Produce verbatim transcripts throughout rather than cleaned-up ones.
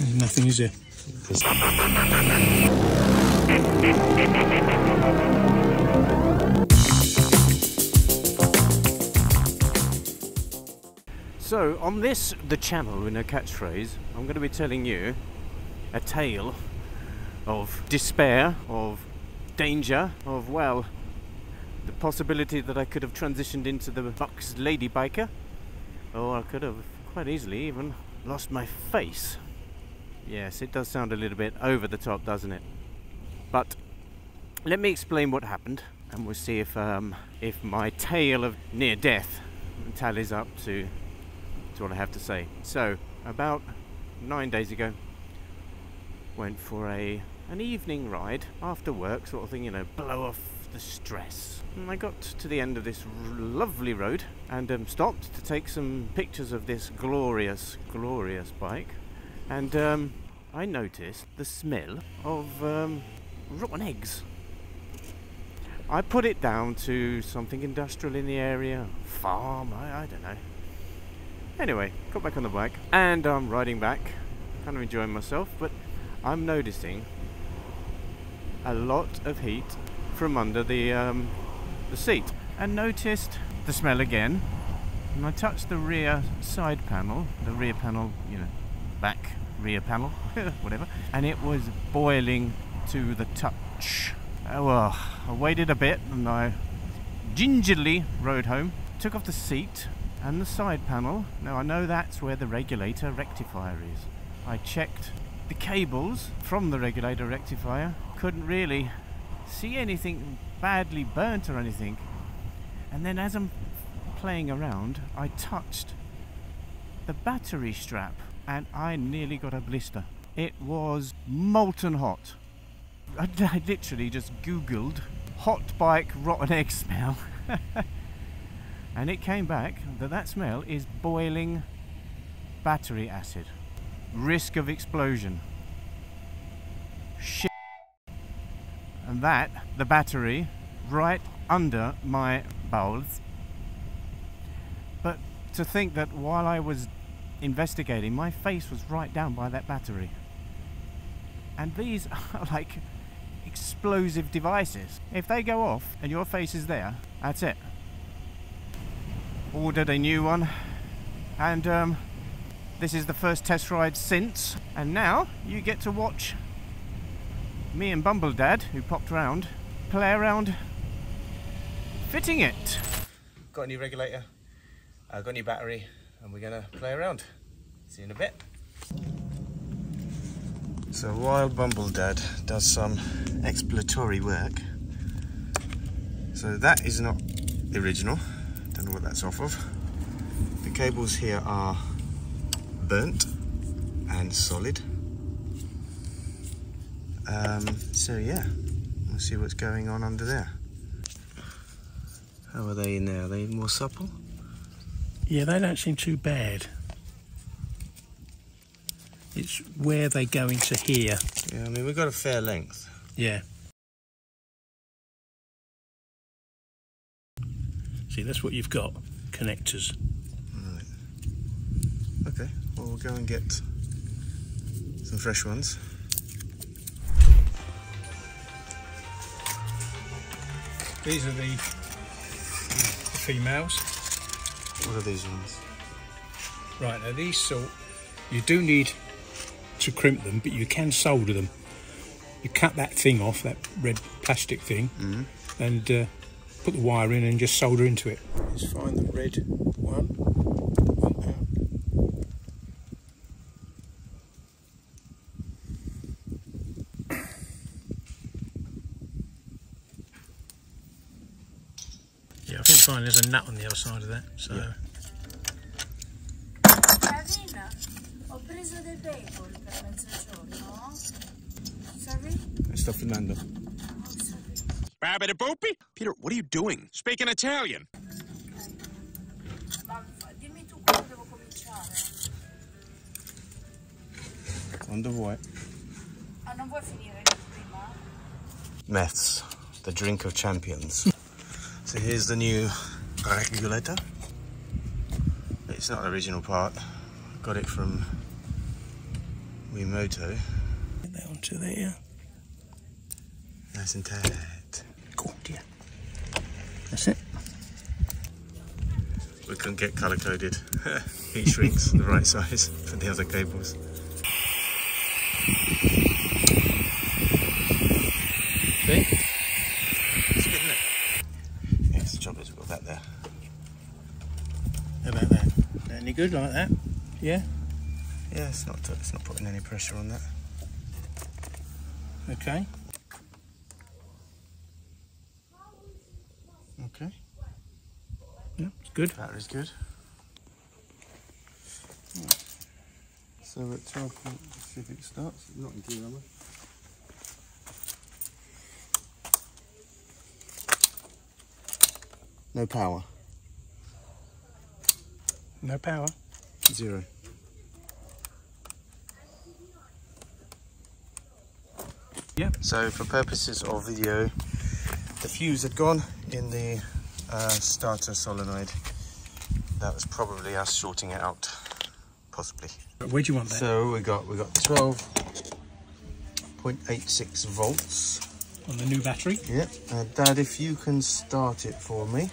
Nothing is there. So on this, the channel, in a catchphrase, I'm going to be telling you a tale of despair, of danger, of, well, the possibility that I could have transitioned into the Bucks lady biker, or I could have quite easily even lost my face. Yes, it does sound a little bit over the top, doesn't it? But let me explain what happened, and we'll see if um, if my tale of near death tallies up to, to what I have to say. So about nine days ago, went for a an evening ride after work, sort of thing, you know, blow off the stress. And I got to the end of this lovely road and um, stopped to take some pictures of this glorious, glorious bike. And um, I noticed the smell of um, rotten eggs. I put it down to something industrial in the area, farm, I, I don't know. Anyway, got back on the bike and I'm riding back, kind of enjoying myself, but I'm noticing a lot of heat from under the, um, the seat. And noticed the smell again, and I touched the rear side panel, the rear panel, you know, back rear panel, whatever, and it was boiling to the touch. Oh, well, I waited a bit and I gingerly rode home, took off the seat and the side panel. Now I know that's where the regulator rectifier is. I checked the cables from the regulator rectifier, couldn't really see anything badly burnt or anything, and then as I'm playing around I touched the battery strap and I nearly got a blister. It was molten hot. I, I literally just googled hot bike rotten egg smell and it came back that that smell is boiling battery acid. Risk of explosion. Shit. And that, the battery, right under my bowels. But to think that while I was investigating, my face was right down by that battery. And these are like explosive devices. If they go off and your face is there, that's it. Ordered a new one, and um, this is the first test ride since. And now you get to watch me and Bumble Dad, who popped round, play around fitting it. Got a new regulator, uh, got a new battery, and we're gonna play around. See you in a bit. So while Bumble Dad does some exploratory work, so that is not the original, don't know what that's off of. The cables here are burnt and solid. Um, so yeah, we'll see what's going on under there. How are they in there? Are they more supple? Yeah, they don't seem too bad. It's where they go into here. Yeah, I mean, we've got a fair length. Yeah. See, that's what you've got, connectors. Right. Okay, well, we'll go and get some fresh ones. These are the, the females. What are these ones? Right, now these sort, you do need to crimp them, but you can solder them. You cut that thing off, that red plastic thing, mm. and uh, put the wire in and just solder into it. Let's find the red one. Yeah, I think fine, there's a nut on the other side of that, so... Yeah. That's the Fernando. Peter, what are you doing? Speak in Italian! Quando vuoi? Meths, the drink of champions. So here's the new regulator. It's not the original part. Got it from Wimoto. Get that onto there. Nice and tight. Go on, dear. That's it. We couldn't get colour coded. Each shrinks the right size for the other cables. See? It's good, isn't it? Yes, the job is we've got that there. How about that? Is that any good like that? Yeah? Yeah, it's not, it's not putting any pressure on that. Okay. Okay. Yeah, it's good. That is good. Right. So we're at twelve, let's see if it starts. Not in gear, am I? No power. No power. Zero. Yep. So for purposes of video, the fuse had gone in the Uh, starter solenoid. That was probably us shorting it out, possibly. Where do you want that? So we got we got twelve point eight six volts on the new battery. Yep. Uh, Dad, if you can start it for me.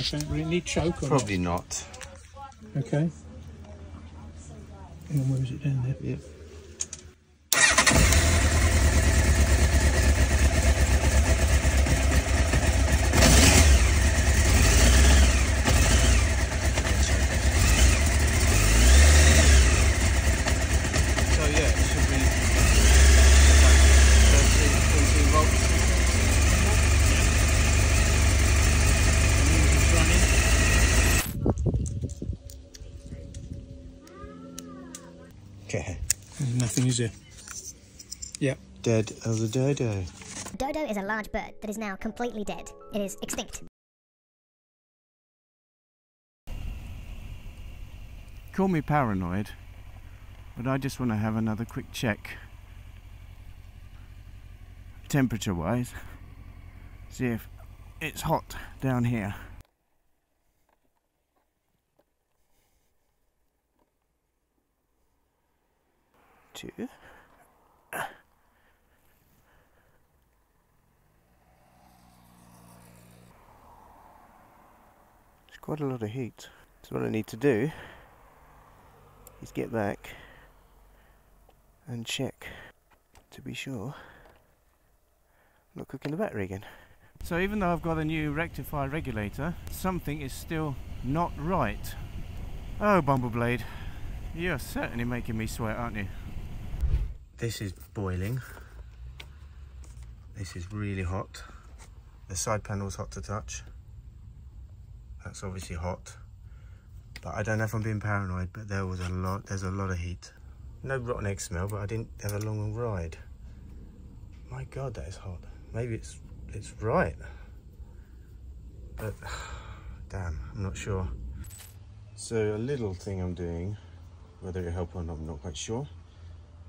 Okay. Will it need choke? Or probably not? not. Okay. And where is it down there? Yep. Okay. Nothing is there. Yep. Dead as a dodo. Dodo is a large bird that is now completely dead. It is extinct. Call me paranoid, but I just want to have another quick check. Temperature wise. See if it's hot down here. Two. It's quite a lot of heat. So what I need to do is get back and check to be sure I'm not cooking the battery again. So even though I've got a new rectifier regulator, something is still not right. Oh, Bumbleblade, you're certainly making me sweat, aren't you? This is boiling. This is really hot. The side panel's hot to touch. That's obviously hot. But I don't know if I'm being paranoid, but there was a lot, there's a lot of heat. No rotten egg smell, but I didn't have a long ride. My God, that is hot. Maybe it's it's right. But damn, I'm not sure. So a little thing I'm doing, whether it'll help or not, I'm not quite sure.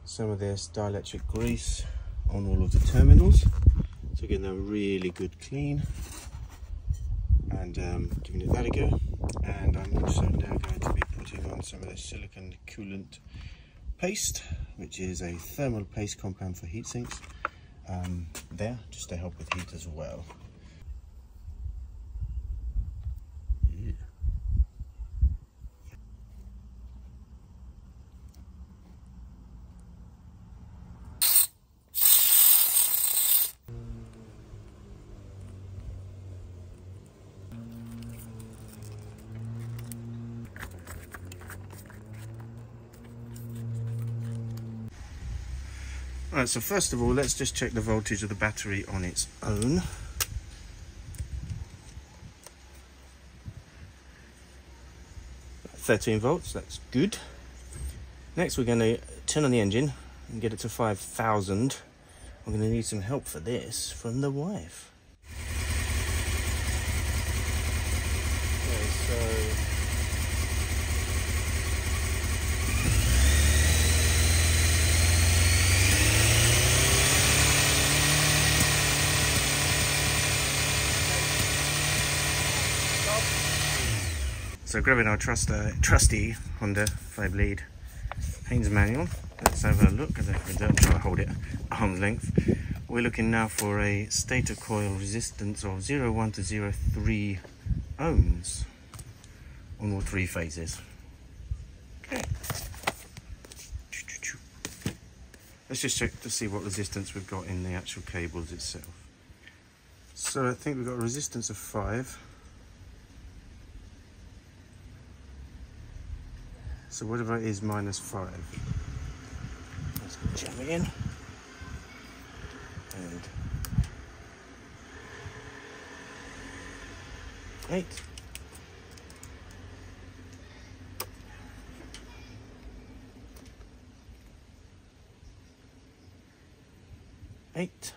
Some of this dielectric grease on all of the terminals, so getting them really good clean, and um, giving it that a go. And I'm also now going to be putting on some of this silicon coolant paste, which is a thermal paste compound for heat sinks, um, there just to help with heat as well. Right, so first of all, let's just check the voltage of the battery on its own. thirteen volts, that's good. Next, we're going to turn on the engine and get it to five thousand. We're going to need some help for this from the wife. Okay, so So grabbing our trust, uh, trusty Honda five lead Haynes manual. Let's have a look. I don't try to hold it arm's length. We're looking now for a stator coil resistance of zero point one to zero point three ohms on all three phases. Okay. Let's just check to see what resistance we've got in the actual cables itself. So I think we've got a resistance of five. So whatever it is, minus five. Let's go jam it in. And eight. Eight.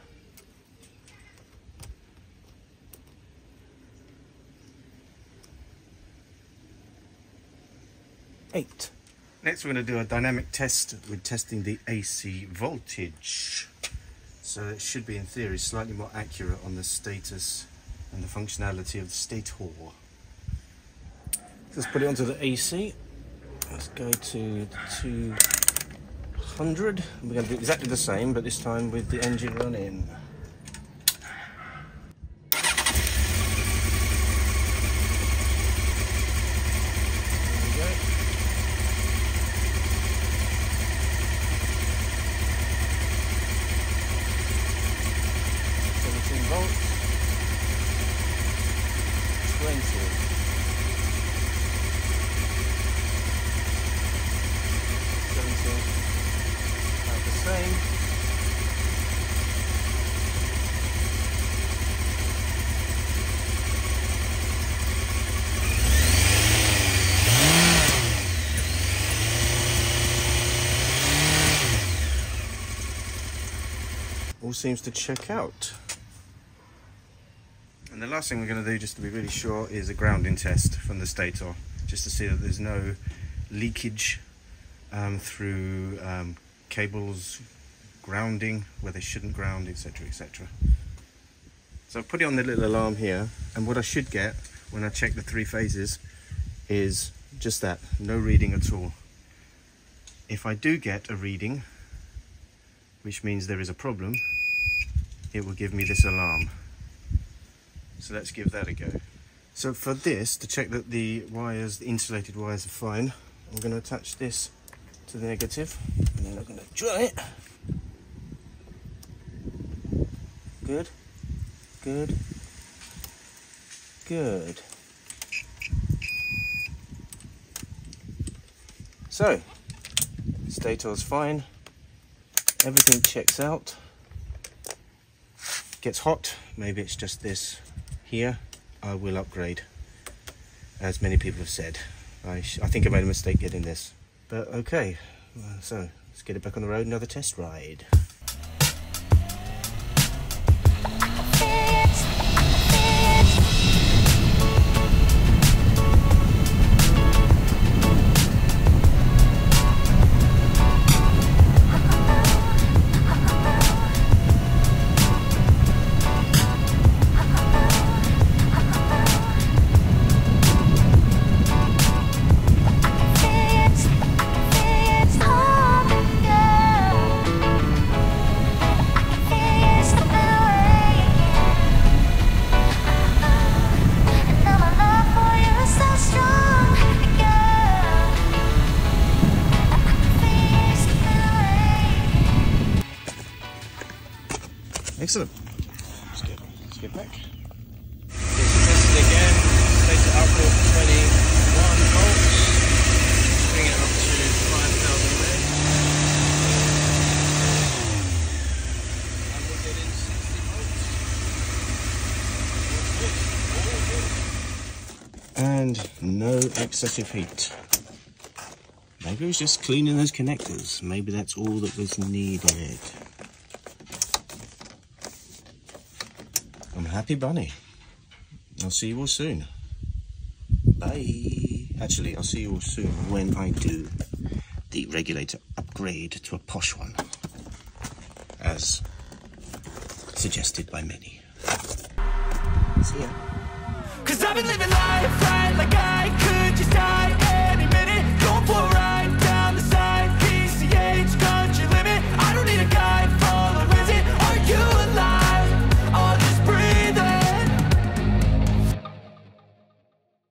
Eight. Next we're going to do a dynamic test. We're testing the A C voltage. So it should be, in theory, slightly more accurate on the status and the functionality of the Stator. Let's put it onto the A C. Let's go to two hundred. We're going to do exactly the same, but this time with the engine running. All seems to check out. And the last thing we're going to do, just to be really sure, is a grounding test from the Stator, just to see that there's no leakage um, through um, cables grounding where they shouldn't ground, etc, et cetera. So I've put it on the little alarm here, and what I should get when I check the three phases is just that, no reading at all. If I do get a reading, which means there is a problem, it will give me this alarm. So let's give that a go. So for this, to check that the wires, the insulated wires, are fine, I'm going to attach this to the negative, and then I'm going to try it. Good, good, good. So, Stator's fine. Everything checks out. Gets hot. Maybe it's just this here. I will upgrade, as many people have said. I, sh I think I made a mistake getting this, but okay. So let's get it back on the road. Another test ride. Excellent. Let's get, let's get back. Okay, so tested again. Stator output twenty-one volts. Bring it up to five thousand revs. And we'll get in sixty volts. And no excessive heat. Maybe it's just cleaning those connectors. Maybe that's all that was needed. I'm a happy bunny. I'll see you all soon. Bye. Actually, I'll see you all soon when I do the regulator upgrade to a posh one, as suggested by many. See ya. 'Cause I've been living life right like I could just die.